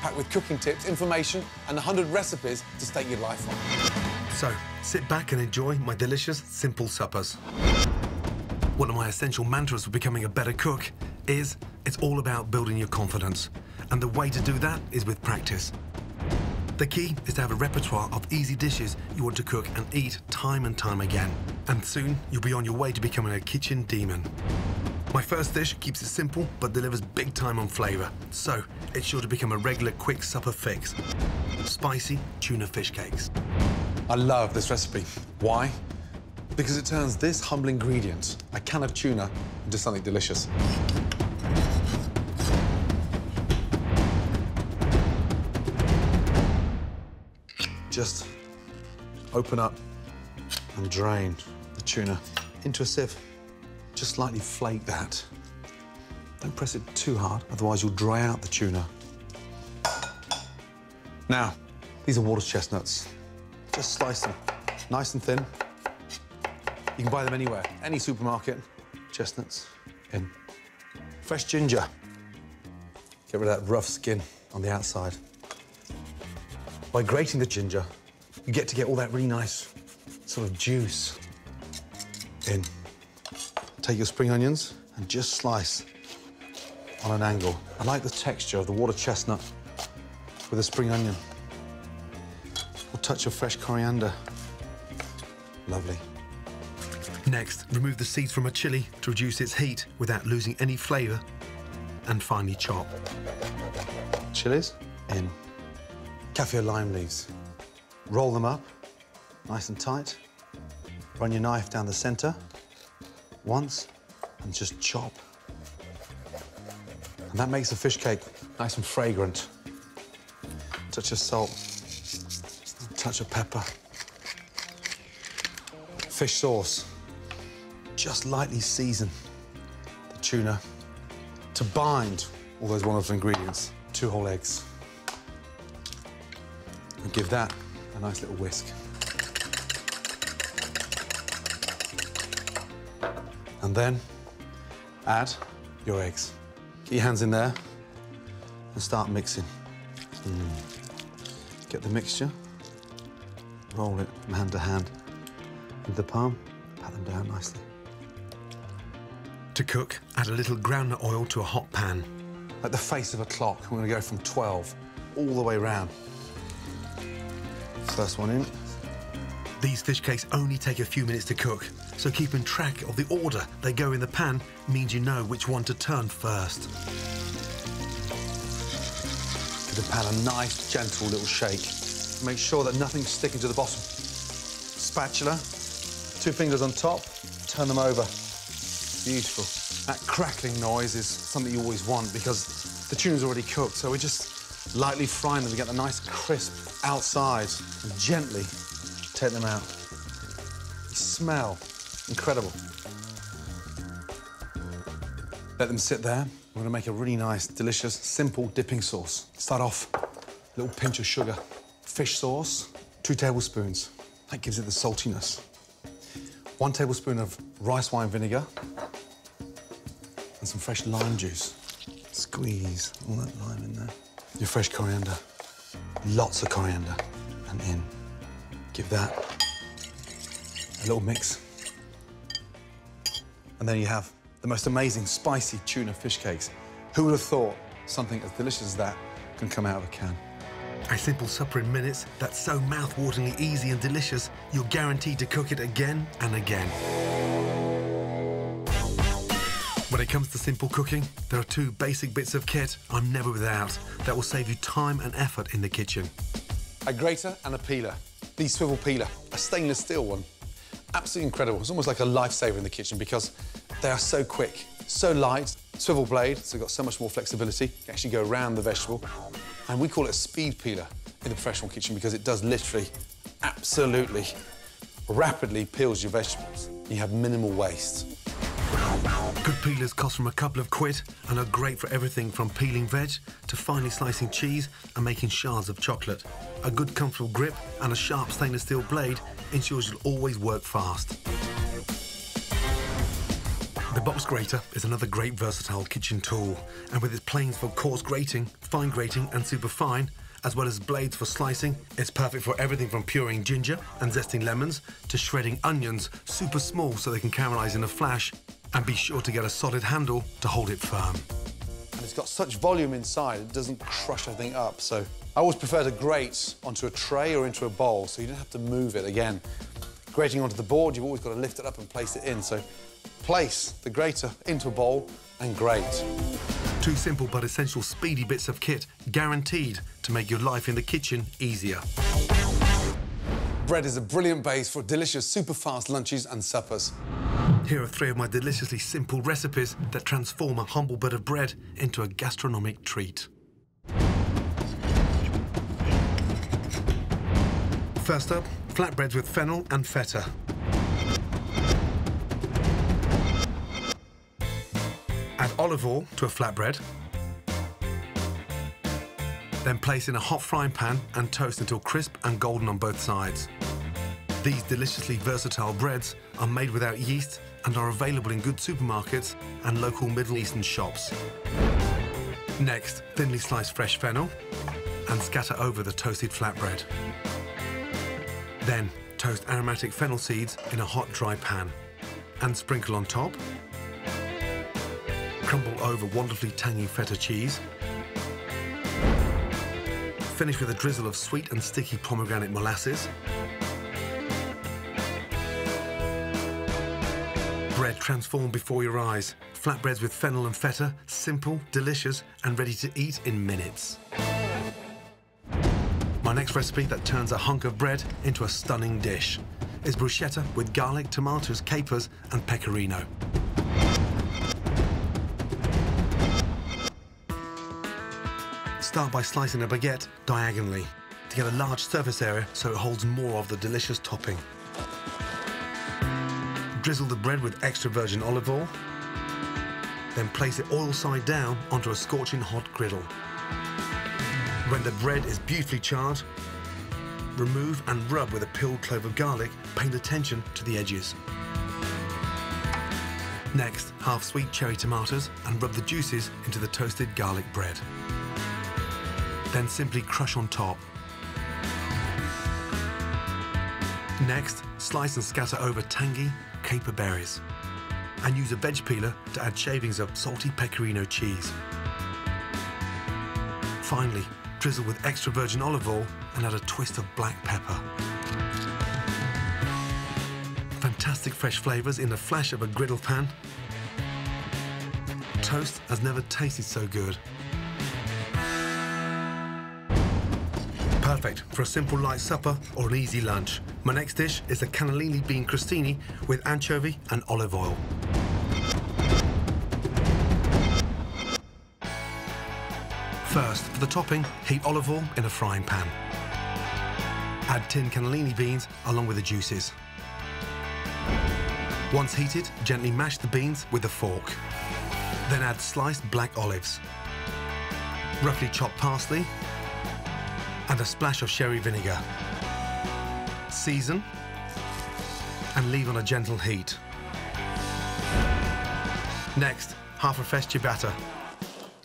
packed with cooking tips, information, and 100 recipes to stake your life on. So, sit back and enjoy my delicious, simple suppers. One of my essential mantras for becoming a better cook is it's all about building your confidence. And the way to do that is with practice. The key is to have a repertoire of easy dishes you want to cook and eat time and time again. And soon, you'll be on your way to becoming a kitchen demon. My first dish keeps it simple, but delivers big time on flavour. So, it's sure to become a regular quick supper fix. Spicy tuna fish cakes. I love this recipe. Why? Because it turns this humble ingredient, a can of tuna, into something delicious. Just open up and drain the tuna into a sieve. Just slightly flake that. Don't press it too hard, otherwise you'll dry out the tuna. Now, these are water chestnuts. Just slice them, nice and thin. You can buy them anywhere, any supermarket. Chestnuts in. Fresh ginger. Get rid of that rough skin on the outside. By grating the ginger, you get to get all that really nice sort of juice in. Take your spring onions and just slice on an angle. I like the texture of the water chestnut with a spring onion. A touch of fresh coriander. Lovely. Next, remove the seeds from a chilli to reduce its heat without losing any flavour, and finally chop. Chillies in. Kaffir lime leaves. Roll them up, nice and tight. Run your knife down the centre once and just chop. And that makes the fish cake nice and fragrant. Touch of salt, touch of pepper. Fish sauce. Just lightly season the tuna to bind all those wonderful ingredients. 2 whole eggs. And give that a nice little whisk. And then add your eggs. Get your hands in there and start mixing. Get the mixture, roll it from hand to hand into the palm, pat them down nicely. To cook, add a little groundnut oil to a hot pan. Like the face of a clock, we're going to go from 12 all the way round. First one in. These fish cakes only take a few minutes to cook, so keeping track of the order they go in the pan means you know which one to turn first. Give the pan a nice, gentle little shake. Make sure that nothing's sticking to the bottom. Spatula, 2 fingers on top, turn them over. Beautiful. That crackling noise is something you always want because the tuna's already cooked, so we're just lightly frying them to get the nice crisp outside and gently take them out. You smell incredible. Let them sit there. We're gonna make a really nice, delicious, simple dipping sauce. Start off, a little pinch of sugar. Fish sauce, 2 tablespoons. That gives it the saltiness. 1 tablespoon of rice wine vinegar and some fresh lime juice. Squeeze all that lime in there. Your fresh coriander. Lots of coriander. And in. Give that a little mix. And then you have the most amazing spicy tuna fish cakes. Who would have thought something as delicious as that can come out of a can? A simple supper in minutes that's so mouth-wateringly easy and delicious, you're guaranteed to cook it again and again. When it comes to simple cooking, there are 2 basic bits of kit I'm never without that will save you time and effort in the kitchen. A grater and a peeler. The swivel peeler, a stainless steel one. Absolutely incredible. It's almost like a lifesaver in the kitchen because they are so quick, so light. Swivel blade, so you've got so much more flexibility. You can actually go around the vegetable. And we call it a speed peeler in the professional kitchen because it does literally, absolutely, rapidly peels your vegetables. You have minimal waste. Good peelers cost from a couple of quid and are great for everything from peeling veg to finely slicing cheese and making shards of chocolate. A good, comfortable grip and a sharp stainless steel blade ensures you'll always work fast. The box grater is another great versatile kitchen tool, and with its planes for coarse grating, fine grating and super fine, as well as blades for slicing, it's perfect for everything from pureeing ginger and zesting lemons to shredding onions super small so they can caramelize in a flash, and be sure to get a solid handle to hold it firm. And it's got such volume inside, it doesn't crush everything up, so I always prefer to grate onto a tray or into a bowl so you don't have to move it again. Grating onto the board, you've always got to lift it up and place it in, so place the grater into a bowl and grate. Two simple but essential speedy bits of kit guaranteed to make your life in the kitchen easier. Bread is a brilliant base for delicious, super-fast lunches and suppers. Here are three of my deliciously simple recipes that transform a humble bit of bread into a gastronomic treat. First up, flatbreads with fennel and feta. Add olive oil to a flatbread, then place in a hot frying pan and toast until crisp and golden on both sides. These deliciously versatile breads are made without yeast and are available in good supermarkets and local Middle Eastern shops. Next, thinly slice fresh fennel and scatter over the toasted flatbread. Then, toast aromatic fennel seeds in a hot, dry pan and sprinkle on top. Crumble over wonderfully tangy feta cheese. Finish with a drizzle of sweet and sticky pomegranate molasses. Bread transformed before your eyes. Flatbreads with fennel and feta, simple, delicious, and ready to eat in minutes. My next recipe that turns a hunk of bread into a stunning dish is bruschetta with garlic, tomatoes, capers, and pecorino. Start by slicing a baguette diagonally to get a large surface area so it holds more of the delicious topping. Drizzle the bread with extra virgin olive oil, then place it oil side down onto a scorching hot griddle. When the bread is beautifully charred, remove and rub with a peeled clove of garlic, paying attention to the edges. Next, half sweet cherry tomatoes and rub the juices into the toasted garlic bread. Then simply crush on top. Next, slice and scatter over tangy caper berries. And use a veg peeler to add shavings of salty pecorino cheese. Finally, drizzle with extra virgin olive oil and add a twist of black pepper. Fantastic fresh flavors in the flash of a griddle pan. Toast has never tasted so good. Perfect for a simple light supper or an easy lunch. My next dish is the cannellini bean crostini with anchovy and olive oil. First, for the topping, heat olive oil in a frying pan. Add tinned cannellini beans along with the juices. Once heated, gently mash the beans with a fork. Then add sliced black olives, roughly chopped parsley, and a splash of sherry vinegar. Season and leave on a gentle heat. Next, half a fresh ciabatta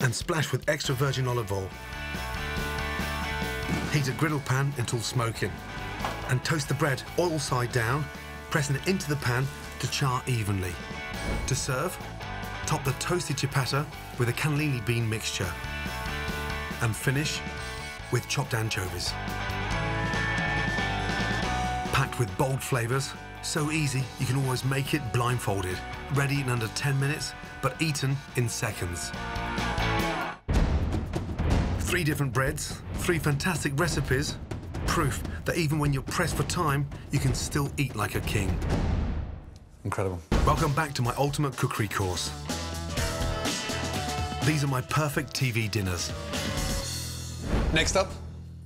and splash with extra virgin olive oil. Heat a griddle pan until smoking and toast the bread oil side down, pressing it into the pan to char evenly. To serve, top the toasted ciabatta with a cannellini bean mixture and finish with chopped anchovies. Packed with bold flavours, so easy you can always make it blindfolded. Ready in under 10 minutes, but eaten in seconds. 3 different breads, 3 fantastic recipes, proof that even when you're pressed for time, you can still eat like a king. Incredible. Welcome back to my ultimate cookery course. These are my perfect TV dinners. Next up,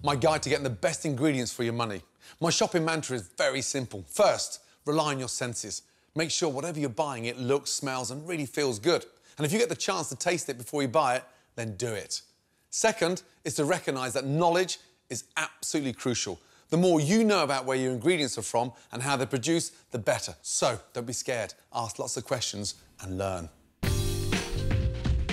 my guide to getting the best ingredients for your money. My shopping mantra is very simple. First, rely on your senses. Make sure whatever you're buying, it looks, smells, and really feels good. And if you get the chance to taste it before you buy it, then do it. Second is to recognise that knowledge is absolutely crucial. The more you know about where your ingredients are from and how they're produced, the better. So don't be scared. Ask lots of questions and learn.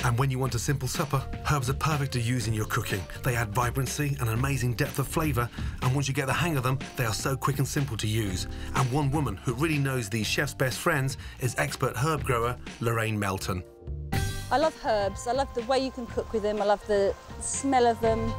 And when you want a simple supper, herbs are perfect to use in your cooking. They add vibrancy and an amazing depth of flavour, and once you get the hang of them, they are so quick and simple to use. And one woman who really knows these chef's best friends is expert herb grower Lorraine Melton. I love herbs. I love the way you can cook with them. I love the smell of them.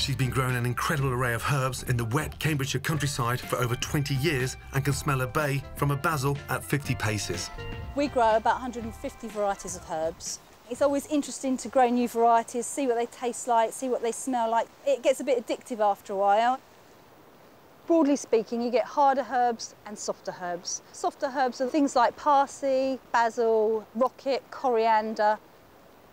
She's been growing an incredible array of herbs in the wet Cambridgeshire countryside for over 20 years and can smell a bay from a basil at 50 paces. We grow about 150 varieties of herbs. It's always interesting to grow new varieties, see what they taste like, see what they smell like. It gets a bit addictive after a while. Broadly speaking, you get harder herbs and softer herbs. Softer herbs are things like parsley, basil, rocket, coriander.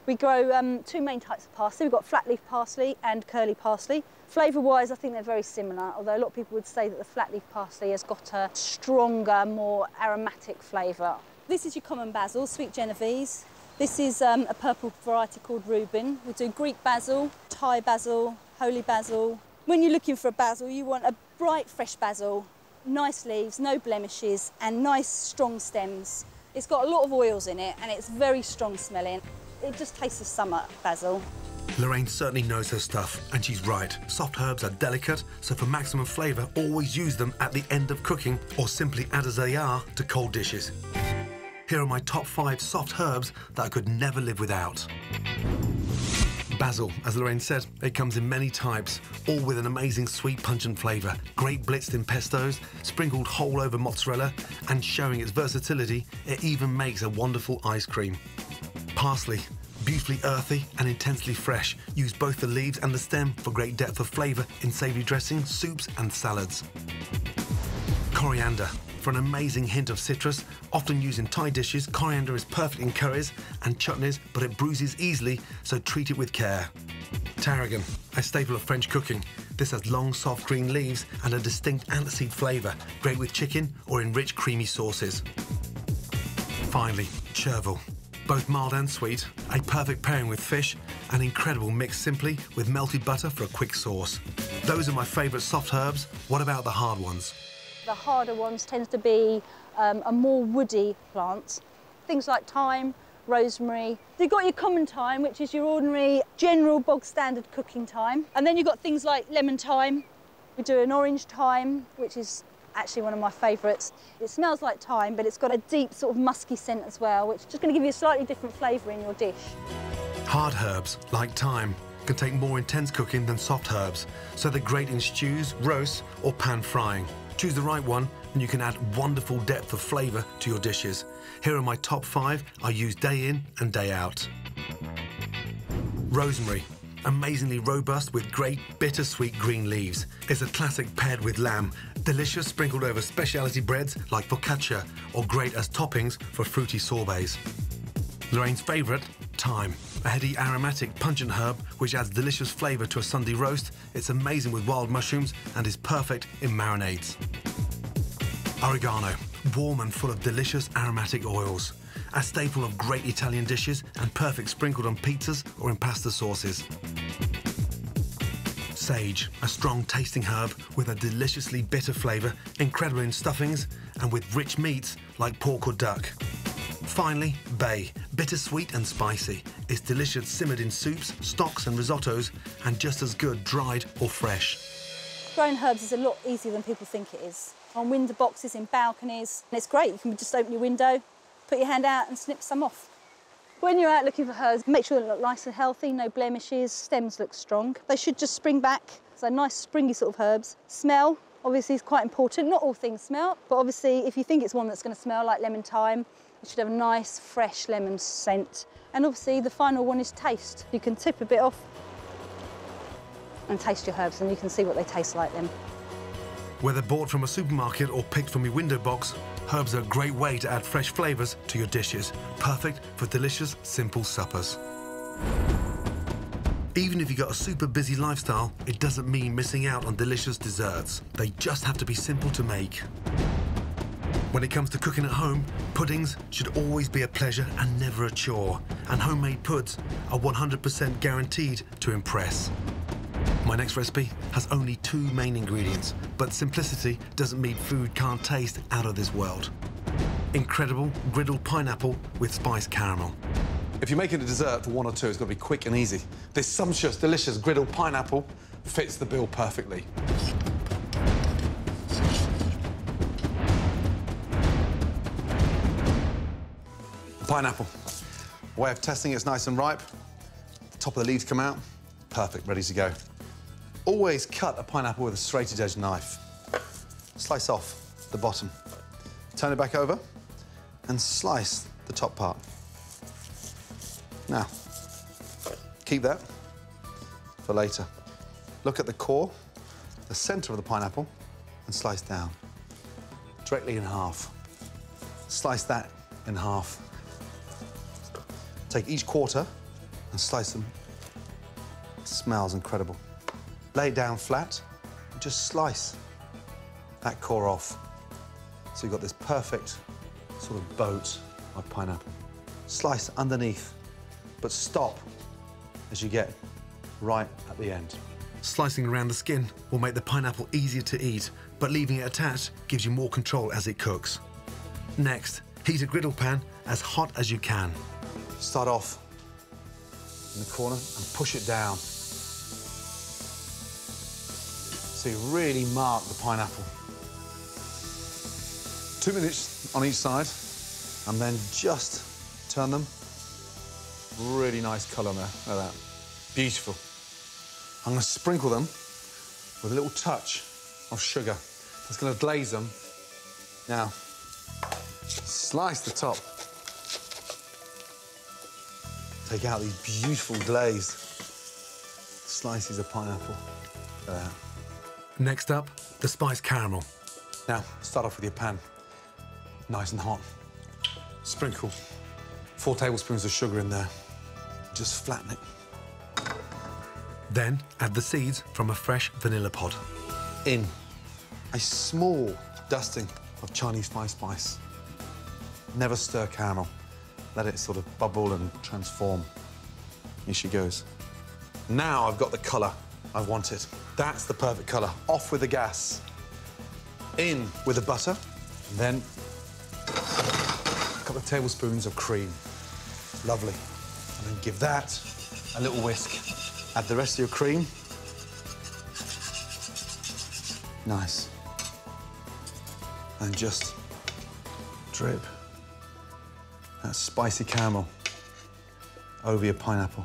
We grow two main types of parsley. We've got flat leaf parsley and curly parsley. Flavour-wise, I think they're very similar, although a lot of people would say that the flat leaf parsley has got a stronger, more aromatic flavour. This is your common basil, sweet Genovese. This is a purple variety called Reuben. We do Greek basil, Thai basil, holy basil. When you're looking for a basil, you want a bright, fresh basil, nice leaves, no blemishes, and nice, strong stems. It's got a lot of oils in it, and it's very strong smelling. It just tastes of summer basil. Lorraine certainly knows her stuff, and she's right. Soft herbs are delicate, so for maximum flavour, always use them at the end of cooking, or simply add as they are to cold dishes. Here are my top 5 soft herbs that I could never live without. Basil, as Lorraine said, it comes in many types, all with an amazing sweet pungent flavour. Great blitzed in pestos, sprinkled whole over mozzarella, and showing its versatility, it even makes a wonderful ice cream. Parsley, beautifully earthy and intensely fresh. Use both the leaves and the stem for great depth of flavour in savoury dressing, soups and salads. Coriander. For an amazing hint of citrus, often used in Thai dishes, coriander is perfect in curries and chutneys, but it bruises easily, so treat it with care. Tarragon, a staple of French cooking. This has long, soft green leaves and a distinct aniseed flavour, great with chicken or in rich, creamy sauces. Finally, chervil. Both mild and sweet, a perfect pairing with fish, an incredible mix simply with melted butter for a quick sauce. Those are my favourite soft herbs. What about the hard ones? The harder ones tend to be a more woody plant. Things like thyme, rosemary. You've got your common thyme, which is your ordinary, general, bog-standard cooking thyme. And then you've got things like lemon thyme. We do an orange thyme, which is actually one of my favourites. It smells like thyme, but it's got a deep sort of musky scent as well, which is just going to give you a slightly different flavour in your dish. Hard herbs, like thyme, can take more intense cooking than soft herbs, so they're great in stews, roasts, or pan frying. Choose the right one, and you can add wonderful depth of flavour to your dishes. Here are my top 5 I use day in and day out. Rosemary. Amazingly robust with great bittersweet green leaves. It's a classic paired with lamb. Delicious sprinkled over speciality breads like focaccia, or great as toppings for fruity sorbets. Lorraine's favourite, thyme. A heady, aromatic, pungent herb which adds delicious flavour to a Sunday roast. It's amazing with wild mushrooms and is perfect in marinades. Oregano, warm and full of delicious aromatic oils. A staple of great Italian dishes and perfect sprinkled on pizzas or in pasta sauces. Sage, a strong tasting herb with a deliciously bitter flavour, incredible in stuffings and with rich meats like pork or duck. Finally, bay, bittersweet and spicy. It's delicious simmered in soups, stocks and risottos, and just as good dried or fresh. Growing herbs is a lot easier than people think it is. On window boxes, in balconies, and it's great. You can just open your window, put your hand out and snip some off. When you're out looking for herbs, make sure they look nice and healthy, no blemishes, stems look strong. They should just spring back, so nice springy sort of herbs. Smell, obviously, is quite important. Not all things smell, but obviously if you think it's one that's going to smell like lemon thyme, it should have a nice, fresh lemon scent. And obviously, the final one is taste. You can tip a bit off and taste your herbs, and you can see what they taste like then. Whether bought from a supermarket or picked from your window box, herbs are a great way to add fresh flavours to your dishes. Perfect for delicious, simple suppers. Even if you've got a super busy lifestyle, it doesn't mean missing out on delicious desserts. They just have to be simple to make. When it comes to cooking at home, puddings should always be a pleasure and never a chore. And homemade puds are 100% guaranteed to impress. My next recipe has only 2 main ingredients, but simplicity doesn't mean food can't taste out of this world. incredible griddled pineapple with spiced caramel. If you're making a dessert for one or two, it's got to be quick and easy. This sumptuous, delicious griddled pineapple fits the bill perfectly. Pineapple. Way of testing it's nice and ripe. Top of the leaves come out. Perfect, ready to go. Always cut a pineapple with a serrated edge knife. Slice off the bottom. Turn it back over and slice the top part. Now, keep that for later. Look at the core, the centre of the pineapple, and slice down. Directly in half. Slice that in half. Take each quarter and slice them. It smells incredible. Lay it down flat and just slice that core off. So you've got this perfect sort of boat of pineapple. Slice underneath. But stop as you get right at the end. Slicing around the skin will make the pineapple easier to eat, but leaving it attached gives you more control as it cooks. Next, heat a griddle pan as hot as you can. Start off in the corner and push it down. So you really mark the pineapple. 2 minutes on each side, and then just turn them. Really nice colour there, like that. Beautiful. I'm going to sprinkle them with a little touch of sugar. That's going to glaze them. Now, slice the top. Take out these beautiful glazed slices of pineapple. There. Next up, the spiced caramel. Now, start off with your pan. Nice and hot. Sprinkle 4 tablespoons of sugar in there. Just flatten it. Then add the seeds from a fresh vanilla pod. In a small dusting of Chinese Thai spice. Never stir caramel. Let it sort of bubble and transform. Here she goes. Now I've got the colour I wanted. That's the perfect colour. Off with the gas. In with the butter. And then a couple of tablespoons of cream. Lovely. And then give that a little whisk. Add the rest of your cream. Nice. And just drip that spicy caramel over your pineapple.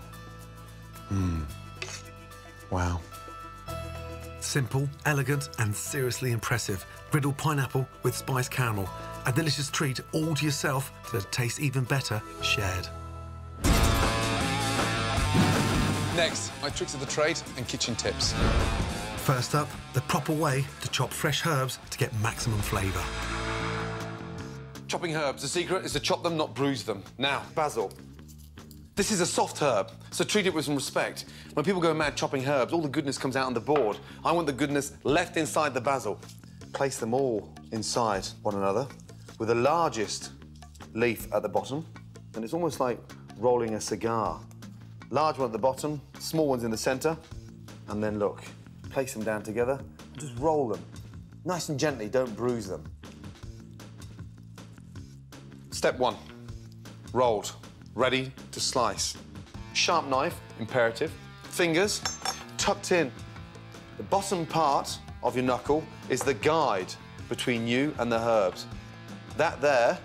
Mmm. Wow. Simple, elegant, and seriously impressive. Griddled pineapple with spiced caramel. A delicious treat all to yourself that tastes even better shared. Next, my tricks of the trade and kitchen tips. First up, the proper way to chop fresh herbs to get maximum flavour. Chopping herbs, the secret is to chop them, not bruise them. Now, basil. This is a soft herb, so treat it with some respect. When people go mad chopping herbs, all the goodness comes out on the board. I want the goodness left inside the basil. Place them all inside one another with the largest leaf at the bottom. And it's almost like rolling a cigar. Large one at the bottom, small ones in the centre, and then look. Place them down together and just roll them. Nice and gently, don't bruise them. Step 1, rolled, ready to slice. Sharp knife, imperative. Fingers tucked in. The bottom part of your knuckle is the guide between you and the herbs. That there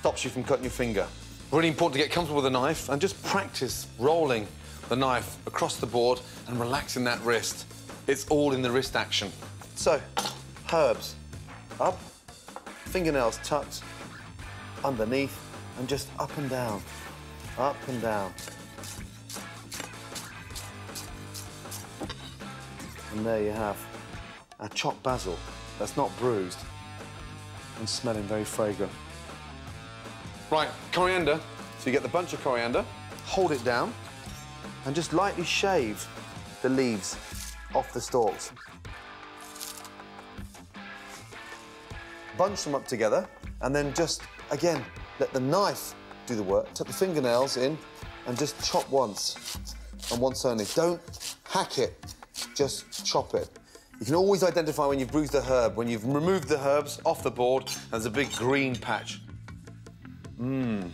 stops you from cutting your finger. Really important to get comfortable with a knife and just practice rolling the knife across the board and relaxing that wrist. It's all in the wrist action. So, herbs up, fingernails tucked, underneath, and just up and down, up and down. And there you have a chopped basil that's not bruised and smelling very fragrant. Right, coriander. So you get the bunch of coriander, hold it down, and just lightly shave the leaves off the stalks. Bunch them up together, and then just again, let the knife do the work. Tuck the fingernails in and just chop once, and once only. Don't hack it, just chop it. You can always identify when you've bruised the herb, when you've removed the herbs off the board, and there's a big green patch. Mmm,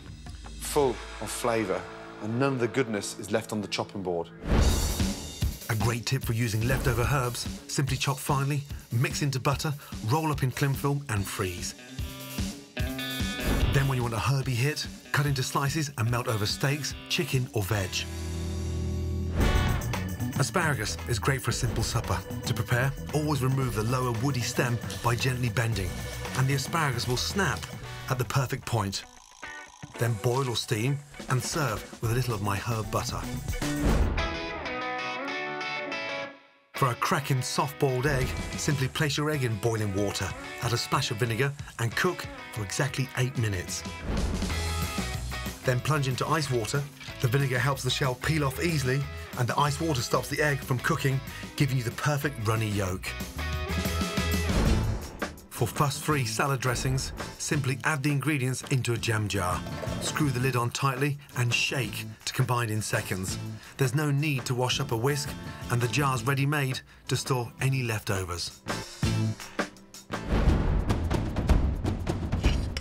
full of flavour, and none of the goodness is left on the chopping board. A great tip for using leftover herbs: simply chop finely, mix into butter, roll up in cling film and freeze. Then when you want a herby hit, cut into slices and melt over steaks, chicken or veg. Asparagus is great for a simple supper. To prepare, always remove the lower woody stem by gently bending, and the asparagus will snap at the perfect point. Then boil or steam and serve with a little of my herb butter. For a cracking soft-boiled egg, simply place your egg in boiling water, add a splash of vinegar and cook for exactly 8 minutes. Then plunge into ice water. The vinegar helps the shell peel off easily, and the ice water stops the egg from cooking, giving you the perfect runny yolk. For fuss-free salad dressings, simply add the ingredients into a jam jar. Screw the lid on tightly and shake to combine in seconds. There's no need to wash up a whisk, and the jar's ready-made to store any leftovers.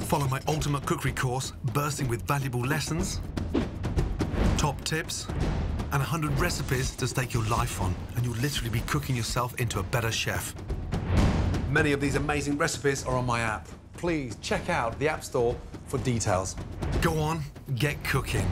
Follow my ultimate cookery course, bursting with valuable lessons, top tips, and 100 recipes to stake your life on, and you'll literally be cooking yourself into a better chef. Many of these amazing recipes are on my app. Please check out the App Store for details. Go on, get cooking.